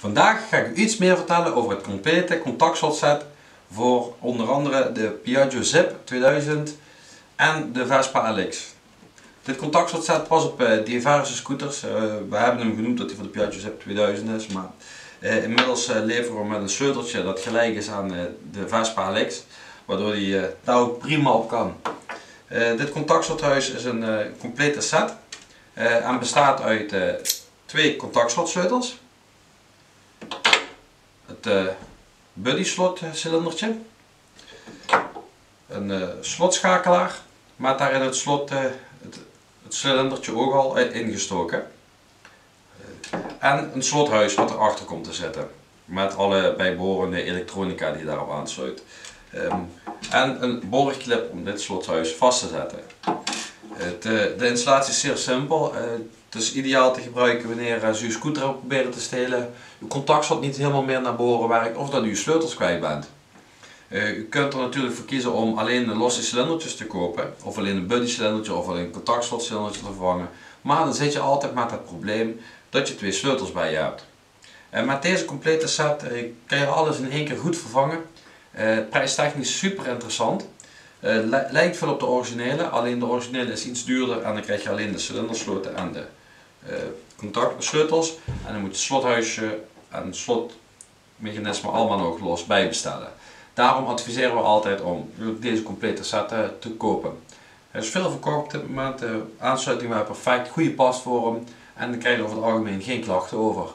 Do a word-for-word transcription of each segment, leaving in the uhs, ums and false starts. Vandaag ga ik u iets meer vertellen over het complete contactslotset voor onder andere de Piaggio Zip tweeduizend en de Vespa L X. Dit contactslotset was op diverse scooters. We hebben hem genoemd dat hij voor de Piaggio Zip tweeduizend is, maar inmiddels leveren we met een sleuteltje dat gelijk is aan de Vespa L X, waardoor die daar ook prima op kan. Dit contactslothuis is een complete set en bestaat uit twee contactslotsleutels, het buddy slot cilindertje, een slotschakelaar met daarin het slot, het, het cilindertje ook al ingestoken, en een slothuis wat erachter komt te zitten met alle bijbehorende elektronica die daarop aansluit, en een borgklep om dit slothuis vast te zetten. De installatie is zeer simpel. Het is ideaal te gebruiken wanneer ze uw scooter proberen te stelen, uw contactslot niet helemaal meer naar behoren werkt of dat u uw sleutels kwijt bent. Uh, u kunt er natuurlijk voor kiezen om alleen de losse cilindertjes te kopen, of alleen een buddy cilindertje of alleen een contactslotcilindertje te vervangen. Maar dan zit je altijd met het probleem dat je twee sleutels bij je hebt. En met deze complete set uh, kan je alles in één keer goed vervangen. Uh, prijstechnisch super interessant. Uh, lijkt veel op de originele, alleen de originele is iets duurder en dan krijg je alleen de cilindersloten en de Uh, contactsleutels, en dan moet het slothuisje en het slotmechanisme allemaal nog los bij bestellen. Daarom adviseren we altijd om deze complete set uh, te kopen. Er is veel verkocht op dit moment, de aansluiting waar perfect, goede pasvorm, en dan krijg je over het algemeen geen klachten over.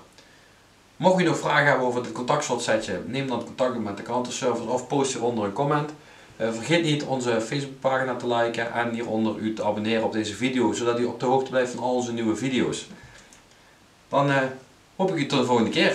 Mocht je nog vragen hebben over dit contactslot-setje, neem dan contact op met de klantenservice of post hieronder een comment. Uh, vergeet niet onze Facebookpagina te liken en hieronder u te abonneren op deze video, zodat u op de hoogte blijft van al onze nieuwe video's. Dan uh, hoop ik u tot de volgende keer.